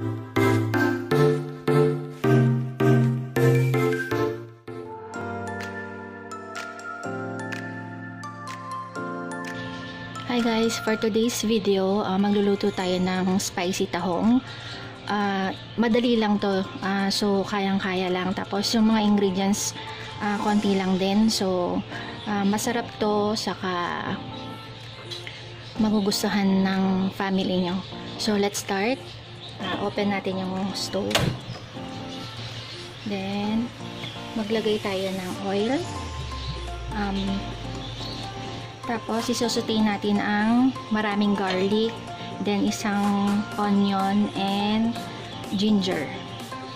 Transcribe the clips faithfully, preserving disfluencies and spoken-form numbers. Hi guys, for today's video, uh, magluluto tayo ng spicy tahong. Uh, madali lang to, uh, so kayang-kaya lang. Tapos yung mga ingredients, uh, konti lang din. So, uh, masarap to, saka magugustuhan ng family nyo. So, let's start. Uh, open natin yung stove. Then, maglagay tayo ng oil. Um... Tapos, isusutin natin ang maraming garlic, then isang onion and ginger.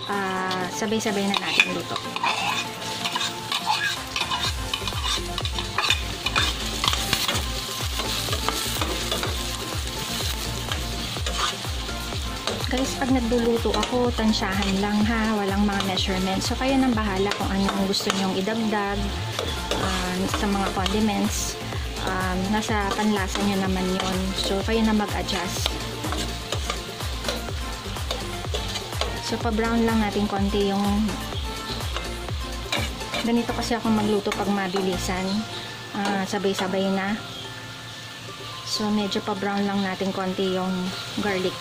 Uh, sabay-sabay na natin luto. Guys, pag nagluluto ako, tansyahan lang ha, walang mga measurement. So, kayo nang bahala kung ano ang gusto nyong idagdag uh, sa mga condiments. Um, nasa panlasa nyo naman yon, so kayo na mag-adjust. So pa-brown lang natin konti yung ganito kasi ako magluto pag mabilisan, uh, sabay-sabay na. So medyo pa-brown lang natin konti yung garlic.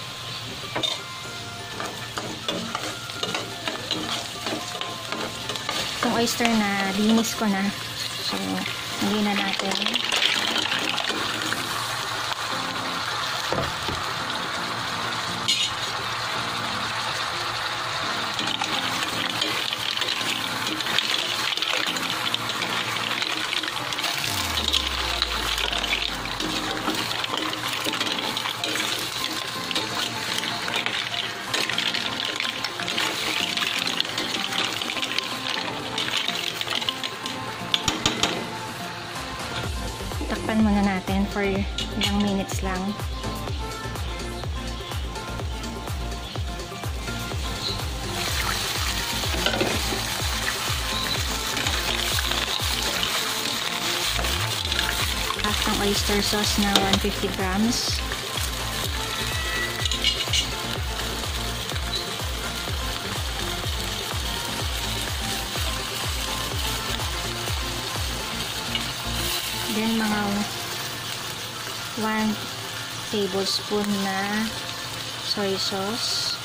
Itong oyster na dinis ko na, so hindi na natin. Takpan muna natin for ilang minutes lang. Half ng oyster sauce na one hundred fifty grams. Then, mga one tablespoon na soy sauce.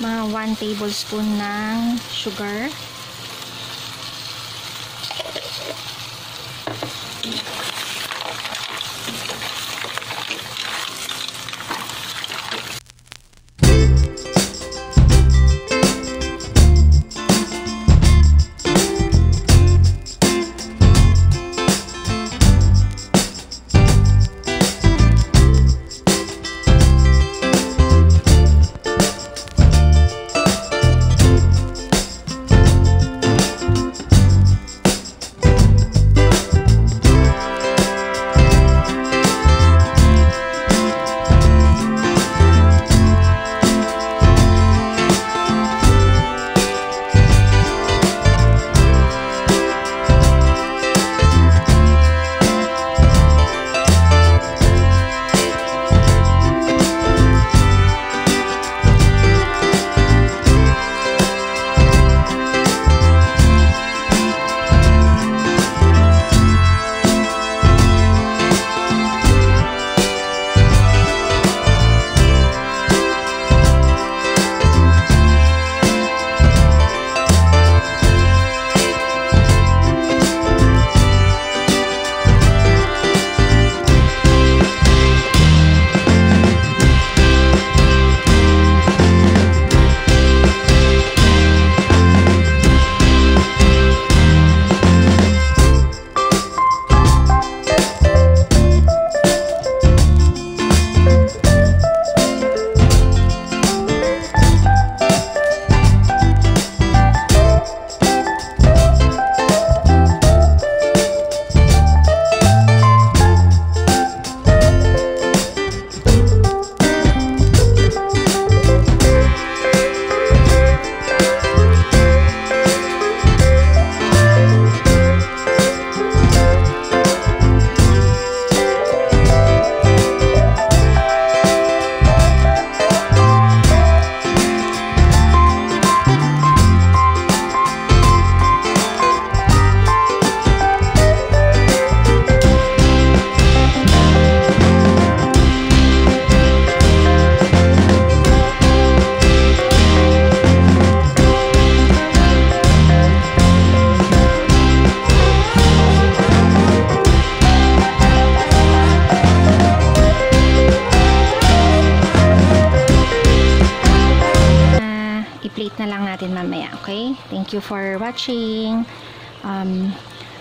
Mga one tablespoon ng sugar. Thank you for watching. Um,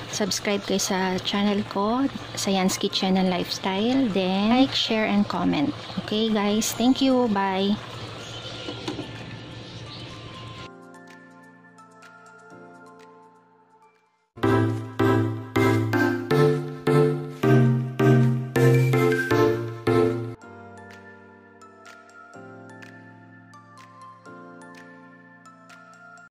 subscribe kayo sa channel ko, Sayan's Kitchen and Lifestyle. Then, like, share, and comment. Okay, guys? Thank you. Bye!